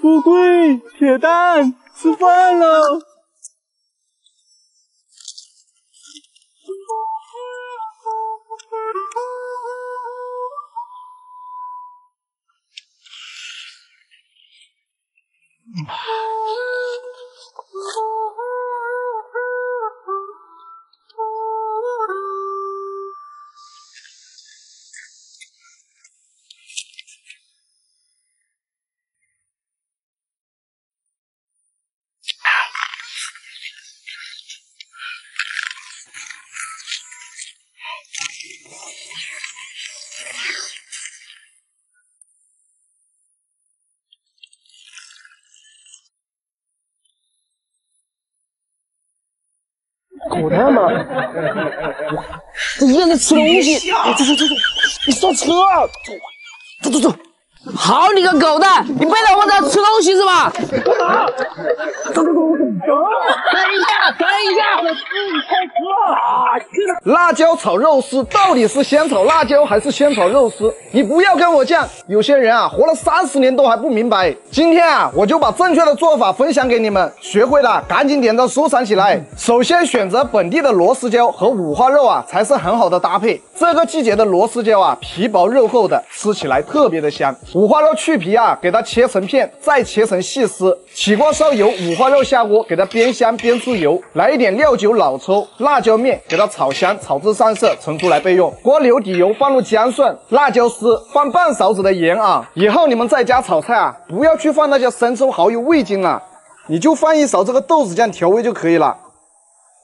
富贵铁蛋，吃饭喽！狗蛋吗？他一个人吃东西。走，你上车。走。好你个狗蛋，你背着我在吃东西是吧？干嘛？等一下，我自己开车啊！辣椒炒肉丝到底是先炒辣椒还是先炒肉丝？你不要跟我犟。有些人啊，活了30年都还不明白。今天啊，我就把正确的做法分享给你们，学会了赶紧点赞收藏起来。首先选择本地的螺丝椒和五花肉啊，才是很好的搭配。这个季节的螺丝椒啊，皮薄肉厚的，吃起来特别的香。五花肉去皮啊，给它切成片，再切成细丝。起锅烧油，五花肉下锅，给它煸香煸出油，来一点料酒、老抽、辣椒面，给它炒香，炒至上色，盛出来备用。锅里有底油，放入姜蒜、辣椒丝，放半勺子的盐啊。以后你们在家炒菜啊，不要去放那些生抽、蚝油、味精啊，你就放一勺这个豆豉酱调味就可以了。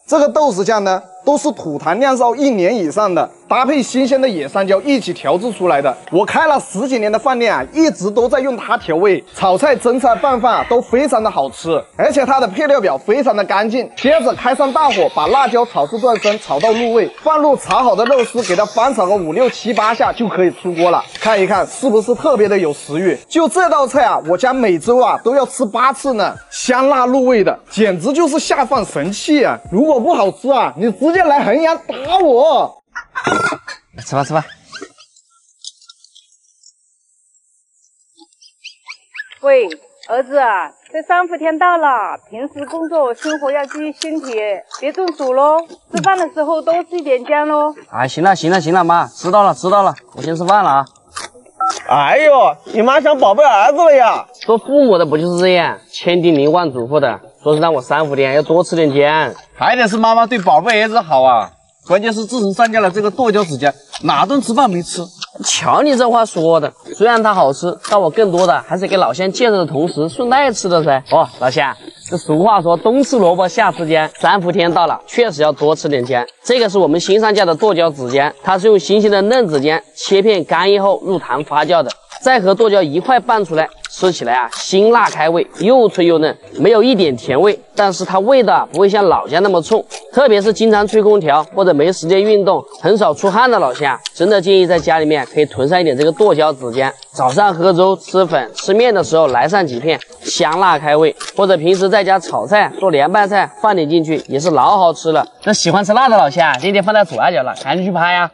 这个豆豉酱呢，都是土坛酿造1年以上的，搭配新鲜的野山椒一起调制出来的。我开了10几年的饭店啊，一直都在用它调味，炒菜、蒸菜、拌饭啊都非常的好吃，而且它的配料表非常的干净。接着开上大火，把辣椒炒至断生，炒到入味，放入炒好的肉丝，给它翻炒个5、6、7、8下就可以出锅了。看一看是不是特别的有食欲？就这道菜啊，我家每周啊都要吃8次呢，香辣入味的，简直就是下饭神器啊！如果不好吃啊，你直接来衡阳打我！吃吧。喂，儿子，这3伏天到了，平时工作生活要注意身体，别中暑喽。吃饭的时候多吃一点姜喽。哎，行了，妈，知道了，我先吃饭了啊。哎呦，你妈想宝贝儿子了呀？做父母的不就是这样，千叮咛万嘱咐的。说是让我3伏天要多吃点姜，还得是妈妈对宝贝儿子好啊。关键是自从上架了这个剁椒子姜，哪顿吃饭没吃？瞧你这话说的，虽然它好吃，但我更多的还是给老乡介绍的同时顺带吃的噻。哦，老乡，这俗话说冬吃萝卜夏吃姜，3伏天到了，确实要多吃点姜。这个是我们新上架的剁椒子姜，它是用新鲜的嫩子姜切片干以后入糖发酵的，再和剁椒一块拌出来。吃起来啊，辛辣开胃，又脆又嫩，没有一点甜味，但是它味道啊不会像老姜那么冲，特别是经常吹空调或者没时间运动、很少出汗的老乡，真的建议在家里面可以囤上一点这个剁椒子姜，早上喝粥、吃粉、吃面的时候来上几片，香辣开胃。或者平时在家炒菜、做凉拌菜，放点进去也是老好吃了。那喜欢吃辣的老乡，今天放在左下角了，赶紧去拍呀！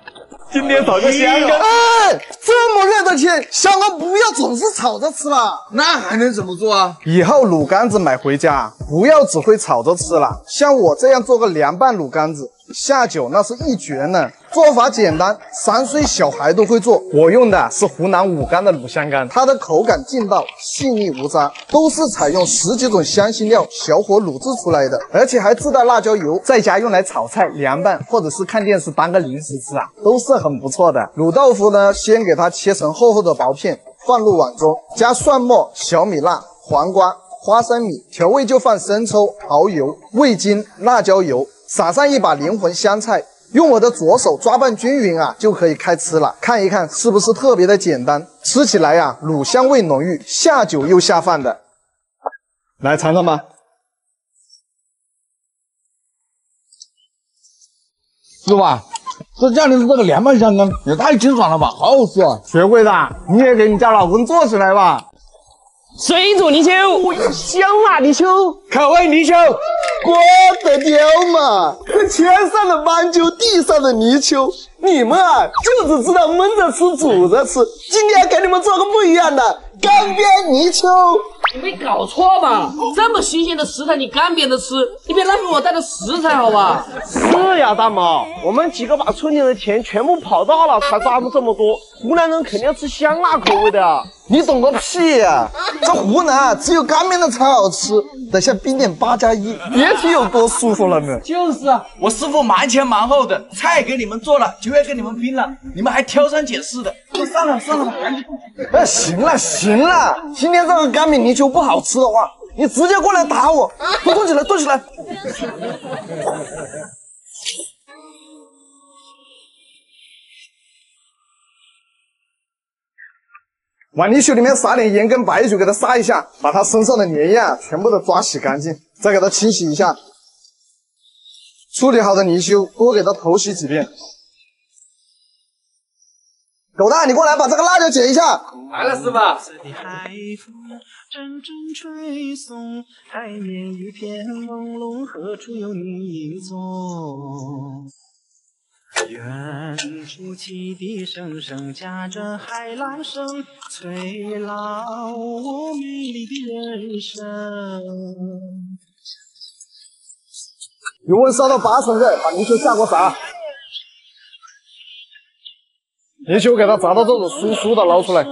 今天炒个香港，哎，这么热的天，香港不要总是炒着吃了，那还能怎么做啊？以后卤干子买回家，不要只会炒着吃了，像我这样做个凉拌卤干子，下酒那是一绝呢。做法简单，3岁小孩都会做。我用的是湖南武冈的卤香干，它的口感劲道细腻无渣，都是采用10几种香辛料小火卤制出来的，而且还自带辣椒油，在家用来炒菜、凉拌，或者是看电视当个零食吃啊，都是很不错的。卤豆腐呢，先给它切成厚厚的薄片，放入碗中，加蒜末、小米辣、黄瓜、花生米，调味就放生抽、蚝油、味精、辣椒油，撒上1把灵魂香菜。用我的左手抓拌均匀啊，就可以开吃了。看一看是不是特别的简单，吃起来啊，卤香味浓郁，下酒又下饭的。来尝尝吧，师傅，这家里的这个凉拌香干也太清爽了吧，好好吃啊！学会的，你也给你家老公做起来吧。水煮泥鳅，香辣泥鳅，口味泥鳅。我的天嘛！天上的斑鸠，地上的泥鳅，你们啊就只知道焖着吃、煮着吃。今天给你们做个不一样的干煸泥鳅。你没搞错吧？这么新鲜的食材你干煸着吃，你别浪费我带的食材好吧？是呀，大毛，我们几个把村里的钱全部跑到了，才抓住这么多。湖南人肯定要吃香辣口味的啊。 你懂个屁呀、这湖南只有干煸的才好吃，得像冰点8+1，别提有多舒服了呢。就是啊，我师傅忙前忙后的，菜给你们做了，酒也给你们拼了，你们还挑三拣四的。算了算了，赶紧。行了行了，今天这个干煸泥鳅不好吃的话，你直接过来打我，都动起来，动起来。往泥鳅里面撒点盐跟白酒，给它杀一下，把它身上的粘液啊全部都抓洗干净，再给它清洗一下。处理好的泥鳅多给它头洗几遍。狗蛋，你过来把这个辣椒解一下。来了，师傅。远处汽笛声声夹着海浪声，催老我美丽的人生。油温烧到80%，把泥鳅下锅炸。泥鳅给它炸到这种酥酥的，捞出来。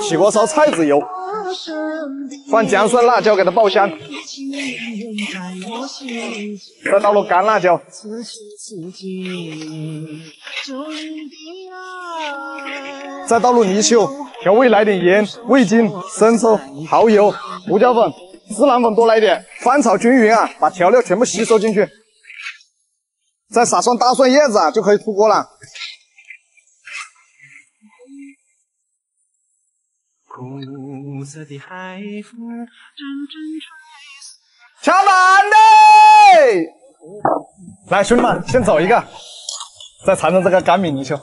起锅烧菜籽油。 放姜蒜辣椒给它爆香，再倒入干辣椒，再倒入泥鳅，调味来点盐、味精、生抽、蚝油、胡椒粉、孜然粉多来一点，翻炒均匀啊，把调料全部吸收进去，再撒上大蒜叶子啊，就可以出锅了。 苦涩的海风阵阵吹送。抢板的，来，兄弟们，先走一个，再尝尝这个干煸泥鳅。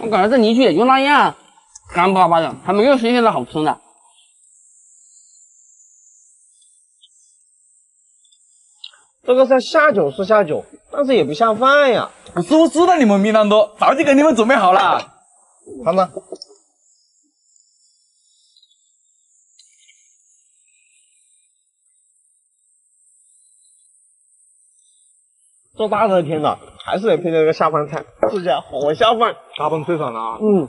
我感觉这泥鳅也就那样，干巴巴的，还没有新鲜的好吃呢。这个是下酒是下酒，但是也不像饭呀。 我师傅知道你们蜜糖多，早就给你们准备好了。尝尝，这大热天的，还是得配这个下饭菜，这家好下饭，大棒最爽了啊！嗯。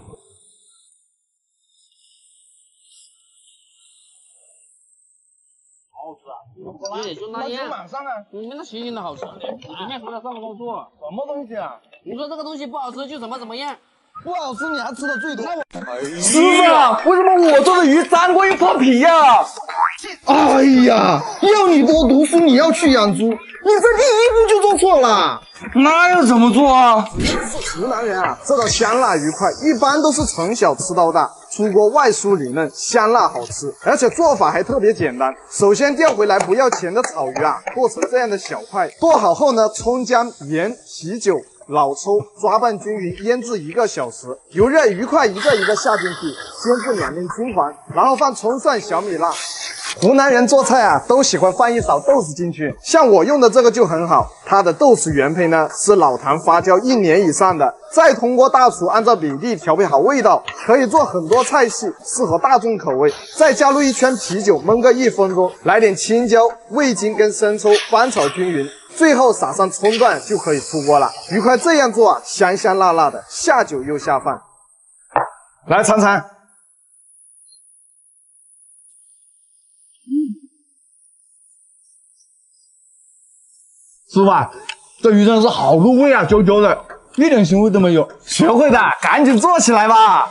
好吃啊！对，就那样。晚上呢？你们那新鲜的好吃，人家说了上不上做？什么东西啊？你说这个东西不好吃就怎么样？不好吃你还吃的最多。师傅啊，为什么我做的鱼粘锅又破皮呀？哎呀，要你多读书，你要去养猪，你这第一步就做错了。那要怎么做啊？湖南人啊，这道香辣鱼块一般都是从小吃到大。 出锅外酥里嫩，香辣好吃，而且做法还特别简单。首先钓回来不要钱的草鱼啊，剁成这样的小块，剁好后呢，葱姜盐、啤酒、老抽抓拌均匀，腌制1个小时。油热鱼块一个一个下进去，先至2面金黄，然后放葱蒜、小米辣。湖南人做菜啊，都喜欢放一勺豆豉进去，像我用的这个就很好。它的豆豉原配呢是老坛发酵1年以上的。 再通过大厨按照比例调配好味道，可以做很多菜系，适合大众口味。再加入1圈啤酒，焖个1分钟，来点青椒、味精跟生抽，翻炒均匀，最后撒上葱段就可以出锅了。鱼块这样做啊，香香辣辣的，下酒又下饭。来尝尝，师傅，这鱼真是好入味啊，啾啾的。 一点腥味都没有，学会的赶紧做起来吧。